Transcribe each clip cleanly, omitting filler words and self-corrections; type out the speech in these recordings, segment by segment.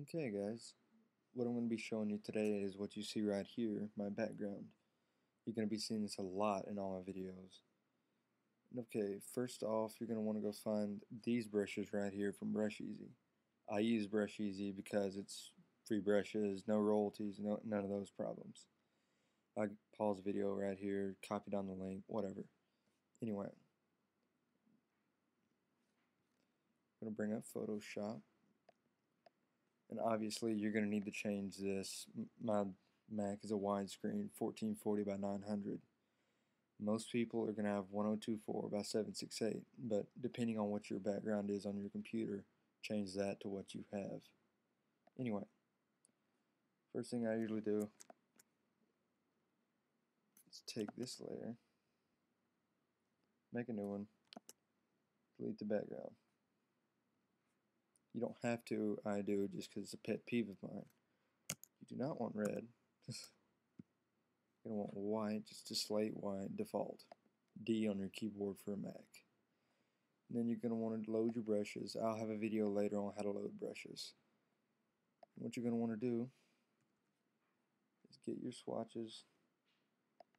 Okay guys, what I'm going to be showing you today is what you see right here, my background. You're going to be seeing this a lot in all my videos. Okay, first off, you're going to want to go find these brushes right here from Brush Easy. I use Brush Easy because it's free brushes, no royalties, none of those problems. I pause the video right here, copy down the link, whatever. Anyway, I'm going to bring up Photoshop. And obviously you're going to need to change this. My Mac is a widescreen 1440 by 900. Most people are going to have 1024 by 768, but depending on what your background is on your computer, change that to what you have. Anyway, first thing I usually do is take this layer, make a new one, delete the background. You don't have to, I do, just because it's a pet peeve of mine. You do not want red. You're going to want white, just a slate white, default. D on your keyboard for a Mac. And then you're going to want to load your brushes. I'll have a video later on how to load brushes. And what you're going to want to do is get your swatches.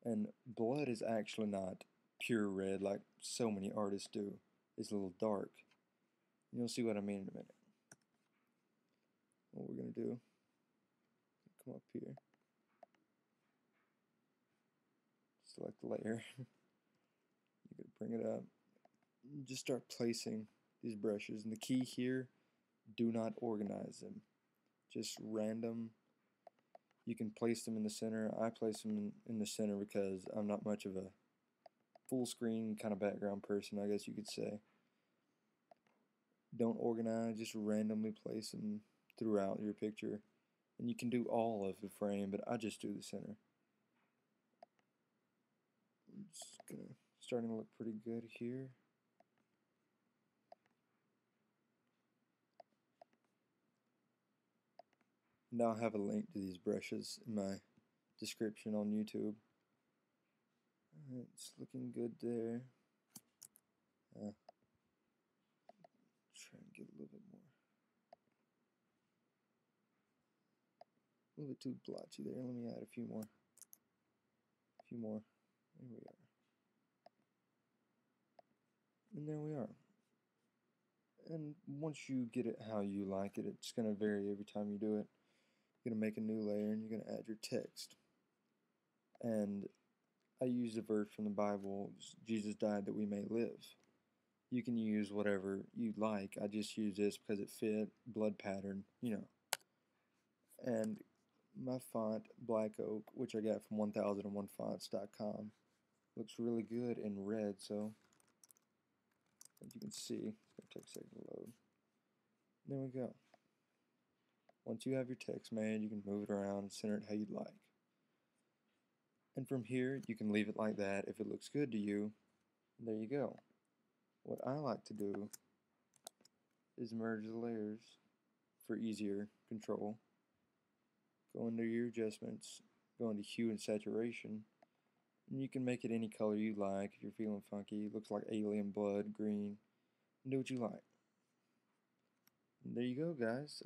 And blood is actually not pure red like so many artists do. It's a little dark. You'll see what I mean in a minute. What we're going to do, come up here, select the layer, you can bring it up, just start placing these brushes, and the key here, do not organize them, just random. You can place them in the center. I place them in the center because I'm not much of a full screen kind of background person, I guess you could say. Don't organize, just randomly place them throughout your picture. And you can do all of the frame, but I just do the center. It's starting to look pretty good here. Now I have a link to these brushes in my description on YouTube. Alright, it's looking good there. Try and get a little bit more. A little bit too blotchy there. Let me add a few more. There we are. And there we are. And once you get it how you like it, it's going to vary every time you do it. You're going to make a new layer and you're going to add your text. And I use a verse from the Bible, Jesus died that we may live. You can use whatever you like. I just use this because it fit, blood pattern, you know. And my font, Black Oak, which I got from 1001fonts.com, looks really good in red, so as you can see, it's going to take a second to load. There we go. Once you have your text made, you can move it around and center it how you'd like. And from here, you can leave it like that if it looks good to you. There you go. What I like to do is merge the layers for easier control. Go into your adjustments, go into hue and saturation, and you can make it any color you like. If you're feeling funky, it looks like alien blood, green, and do what you like. And there you go, guys.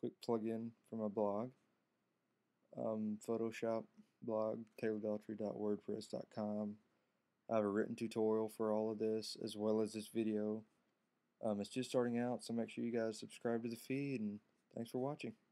Quick plug-in for my blog, Photoshop blog, taylordaughtry.wordpress.com. I have a written tutorial for all of this, as well as this video. It's just starting out, so make sure you guys subscribe to the feed, and thanks for watching.